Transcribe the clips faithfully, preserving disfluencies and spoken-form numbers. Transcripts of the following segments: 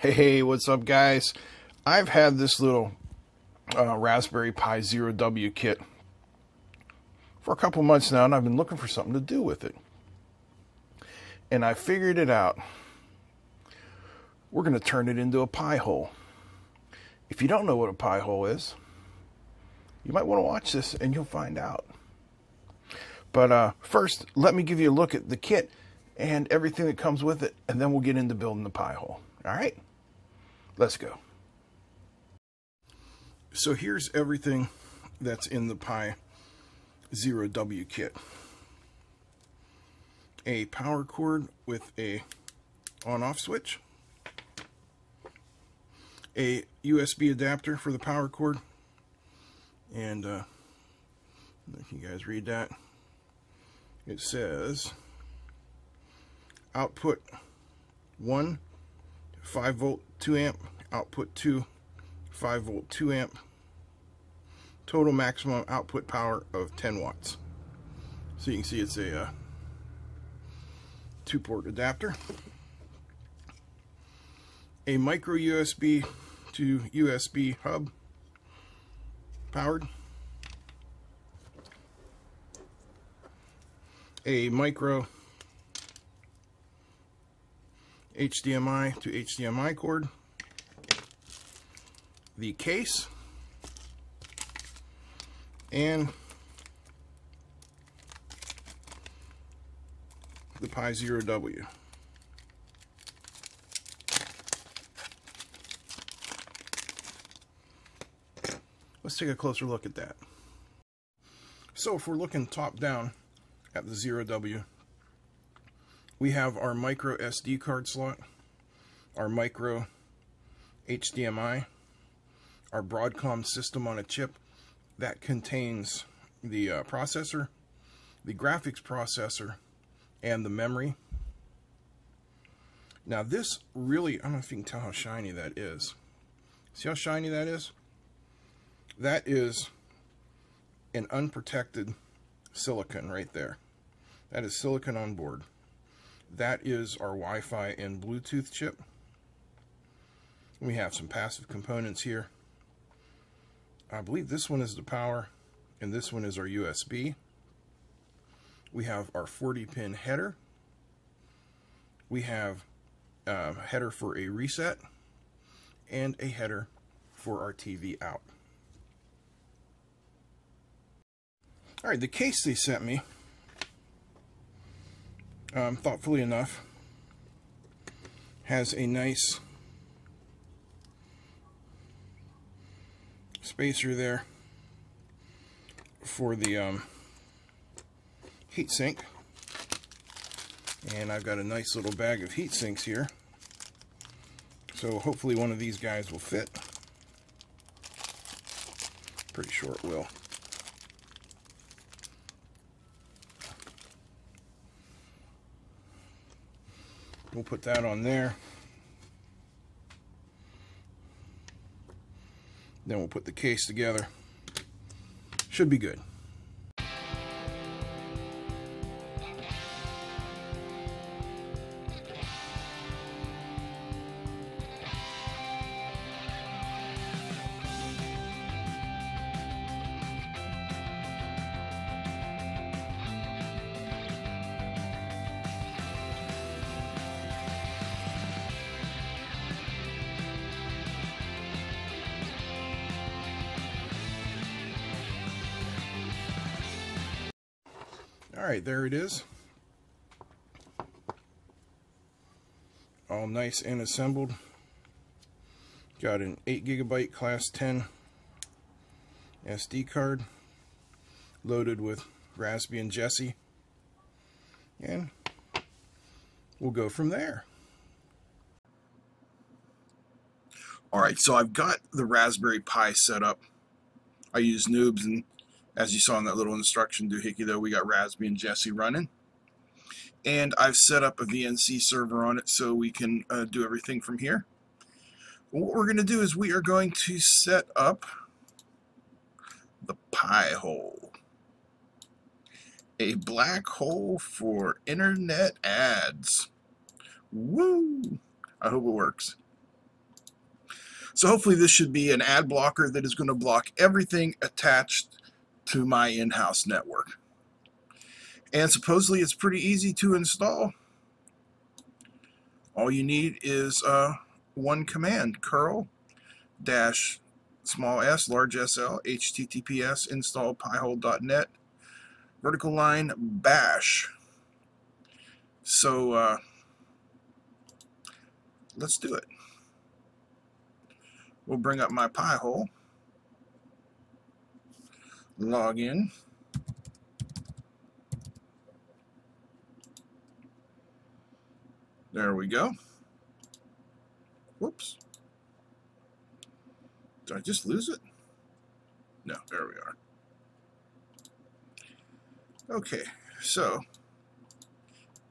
Hey, what's up, guys? I've had this little uh, Raspberry Pi Zero W kit for a couple months now, and I've been looking for something to do with it. And I figured it out. We're going to turn it into a Pi-Hole. If you don't know what a Pi-Hole is, you might want to watch this and you'll find out. But uh, first, let me give you a look at the kit and everything that comes with it, and then we'll get into building the Pi-Hole. All right? Let's go. So here's everything that's in the Pi Zero W kit. A power cord with a on-off switch. A U S B adapter for the power cord. And uh, can you guys read that? It says output one, five volt, two amp, output two, five volt, two amp, total maximum output power of ten watts. So you can see it's a uh, two-port adapter. A micro U S B to U S B hub powered. A micro H D M I to H D M I cord, the case, and the Pi Zero W. Let's take a closer look at that. So if we're looking top down at the Zero W, we have our micro S D card slot, our micro H D M I, our Broadcom system on a chip that contains the uh, processor, the graphics processor, and the memory. Now this really, I don't know if you can tell how shiny that is. See how shiny that is? That is an unprotected silicon right there. That is silicon on board. That is our Wi-Fi and Bluetooth chip. We have some passive components here. I believe this one is the power and this one is our U S B. We have our forty pin header. We have a header for a reset and a header for our T V out. All right, the case they sent me, Um, thoughtfully enough, has a nice spacer there for the um, heatsink, and I've got a nice little bag of heatsinks here, so hopefully one of these guys will fit. Pretty sure it will. We'll put that on there. Then we'll put the case together. Should be good. Alright, there it is. All nice and assembled. Got an eight gigabyte class ten S D card loaded with Raspbian Jessie. And we'll go from there. Alright, so I've got the Raspberry Pi set up. I use Noobs, and as you saw in that little instruction doohickey though, we got Raspbian Jessie running. And I've set up a V N C server on it so we can uh, do everything from here. What we're going to do is we are going to set up the Pi-Hole. A black hole for internet ads. Woo! I hope it works. So hopefully this should be an ad blocker that is going to block everything attached to my in-house network. And supposedly it's pretty easy to install. All you need is uh, one command, curl dash small s large sl https install pi hole dot net vertical line bash. So uh, let's do it. We'll bring up my Pi-Hole, log in. There we go. Whoops. Did I just lose it? No, there we are. Okay, so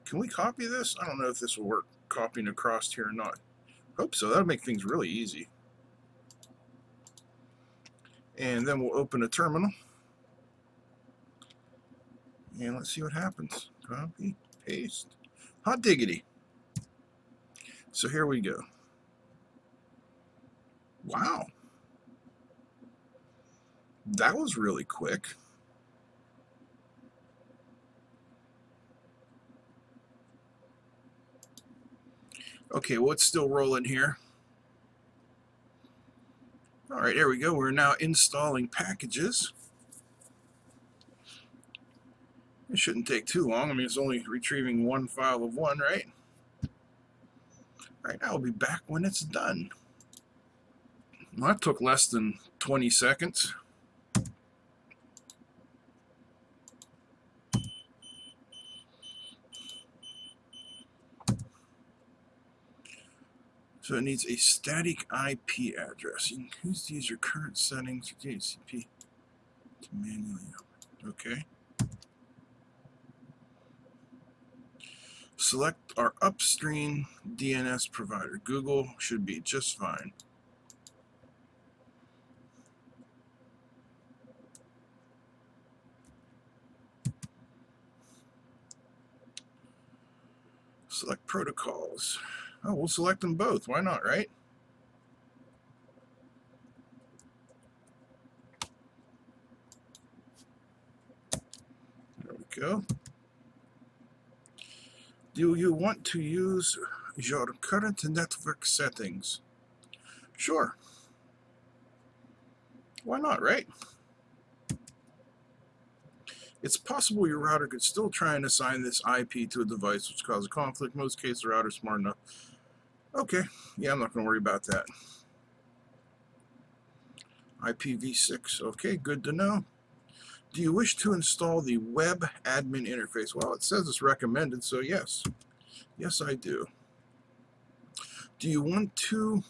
can we copy this? I don't know if this will work copying across here or not. Hope so. That'll make things really easy. And then we'll open a terminal. And let's see what happens. Copy, paste. Hot diggity. So here we go. Wow. That was really quick. Okay, well, it's still rolling here. All right, there we go. We're now installing packages. It shouldn't take too long. I mean, it's only retrieving one file of one, right? All right, I'll be back when it's done. Well, that took less than twenty seconds. So it needs a static I P address. You can choose to use your current settings for D H C P to manually open. Okay. Select our upstream D N S provider. Google should be just fine. Select protocols. Oh, we'll select them both. Why not, right? There we go. Do you want to use your current network settings? Sure. Why not, right? It's possible your router could still try and assign this I P to a device, which causes conflict. In most cases, the router's smart enough. Okay, yeah, I'm not going to worry about that. I P v six, okay, good to know. Do you wish to install the web admin interface? Well, it says it's recommended, so yes. Yes, I do. Do you want to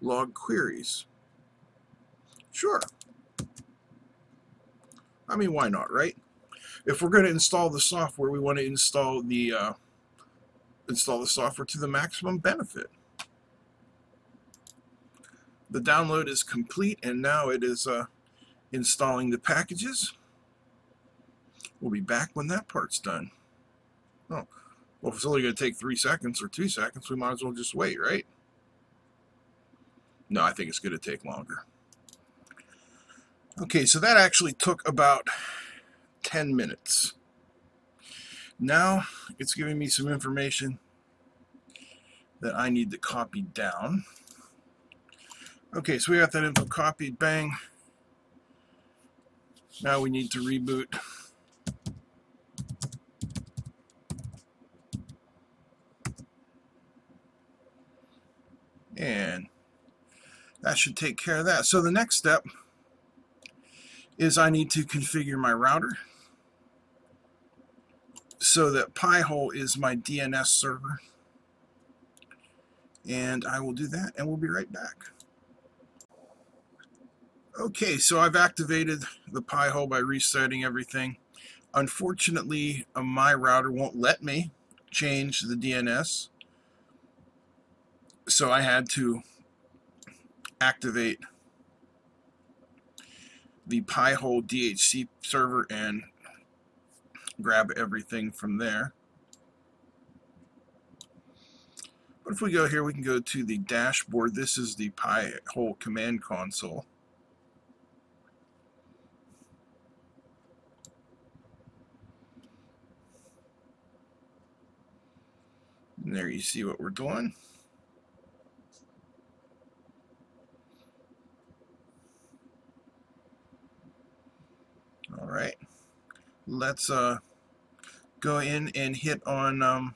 log queries? Sure. I mean, why not, right? If we're going to install the software, we want to install the uh, install the software to the maximum benefit. The download is complete, and now it is uh, installing the packages. We'll be back when that part's done. Oh, well, if it's only going to take three seconds or two seconds, we might as well just wait, right? No, I think it's going to take longer. Okay, so that actually took about ten minutes. Now it's giving me some information that I need to copy down. Okay, so we got that info copied, bang. Now we need to reboot. And that should take care of that. So the next step is I need to configure my router so that Pi-Hole is my D N S server, and I will do that, and we'll be right back. Okay, so I've activated the Pi-Hole by resetting everything. Unfortunately, my router won't let me change the D N S, so I had to activate the Pi-Hole D H C P server and grab everything from there. But if we go here, we can go to the dashboard. This is the Pi-Hole command console. And there you see what we're doing. All right, let's uh, go in and hit on um,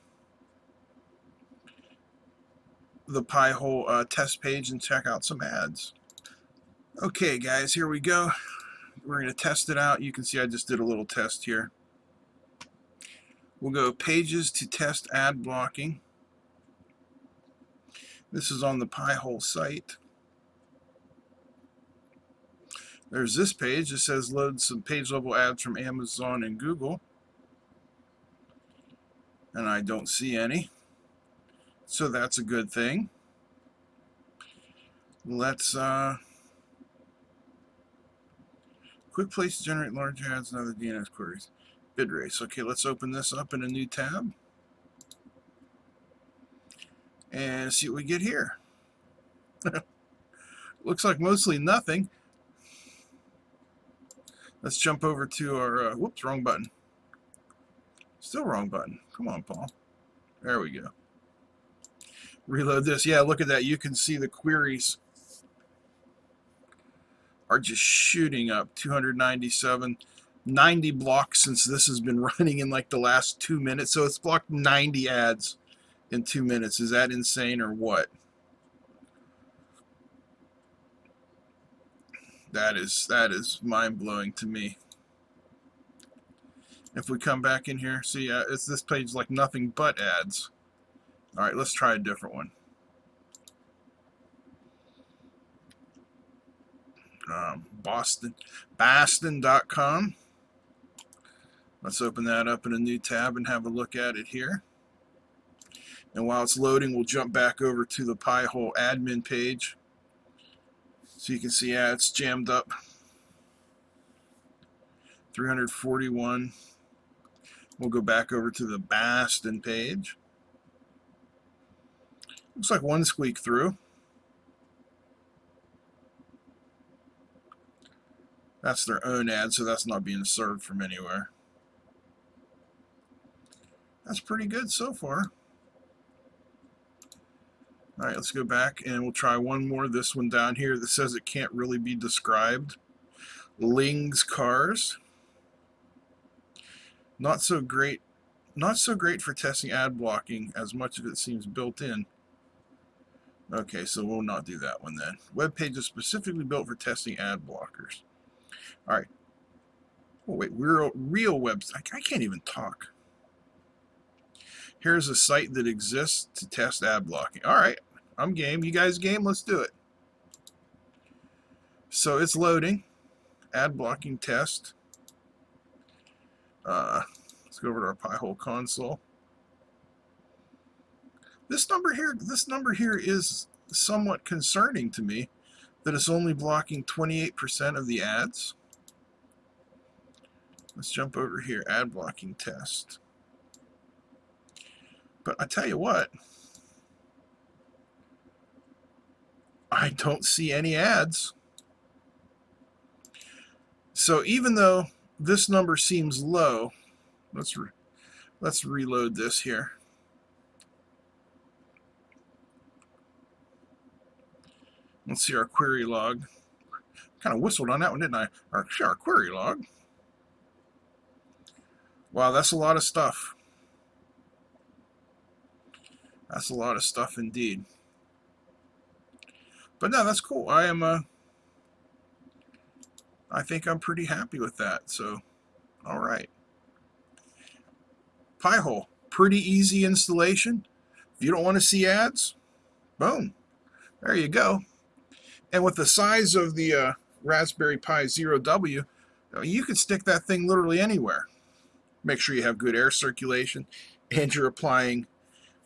the Pi-Hole uh, test page and check out some ads. Okay guys, here we go. We're going to test it out. You can see I just did a little test here. We'll go pages to test ad blocking. This is on the Pi-Hole site. There's this page. It says load some page level ads from Amazon and Google. And I don't see any. So that's a good thing. Let's uh, quick place to generate large ads and other D N S queries. Bid rates. Okay, let's open this up in a new tab and see what we get here. Looks like mostly nothing. Let's jump over to our uh, whoops, wrong button. Still wrong button. Come on, Paul. There we go. Reload this. Yeah, look at that. You can see the queries are just shooting up. two hundred ninety-seven. ninety blocks since this has been running in like the last two minutes. So it's blocked ninety ads in two minutes. Is that insane or what? That is that is mind-blowing to me. If we come back in here, see, uh, it's this page like nothing but ads. All right, let's try a different one. Um, Boston, Boston dot com. Let's open that up in a new tab and have a look at it here. And while it's loading, we'll jump back over to the Pi-Hole admin page. So you can see, yeah, it's jammed up. three hundred forty-one. We'll go back over to the Boston page. Looks like one squeak through. That's their own ad, so that's not being served from anywhere. That's pretty good so far. Alright, let's go back and we'll try one more. This one down here that says it can't really be described. Ling's Cars. Not so great, not so great for testing ad blocking as much of it seems built in. Okay, so we'll not do that one then. Web page is specifically built for testing ad blockers. Alright. Oh wait, real, real website. I can't even talk. Here's a site that exists to test ad blocking. Alright, I'm game. You guys game? Let's do it. So it's loading. Ad blocking test. Uh, let's go over to our Pi-Hole console. This number here, this number here is somewhat concerning to me, that it's only blocking twenty-eight percent of the ads. Let's jump over here, ad blocking test. But I tell you what, I don't see any ads. So even though this number seems low, let's re let's reload this here. Let's see our query log. Kind of whistled on that one, didn't I? Our, our query log. Wow, that's a lot of stuff. That's a lot of stuff indeed. But no, that's cool. I am. Uh, I think I'm pretty happy with that. So, all right. Pi-Hole, pretty easy installation. If you don't want to see ads, boom, there you go. And with the size of the uh, Raspberry Pi Zero W, you could stick that thing literally anywhere. Make sure you have good air circulation and you're applying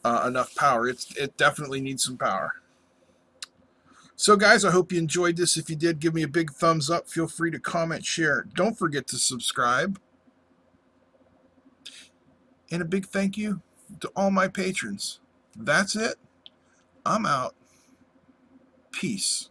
uh, enough power. It's, it definitely needs some power. So guys, I hope you enjoyed this. If you did, give me a big thumbs up. Feel free to comment, share. Don't forget to subscribe. And a big thank you to all my patrons. That's it. I'm out. Peace.